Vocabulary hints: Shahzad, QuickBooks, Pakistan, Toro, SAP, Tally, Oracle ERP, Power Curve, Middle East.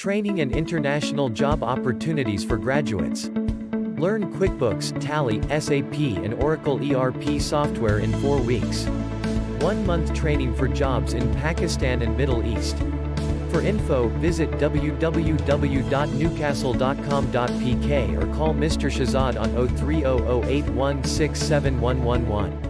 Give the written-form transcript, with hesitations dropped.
Training and international job opportunities for graduates. Learn QuickBooks, Tally, SAP and Oracle ERP software in 4 weeks. 1 month training for jobs in Pakistan and Middle East. For info, visit www.newcastle.com.pk or call Mr. Shahzad on 03008167111.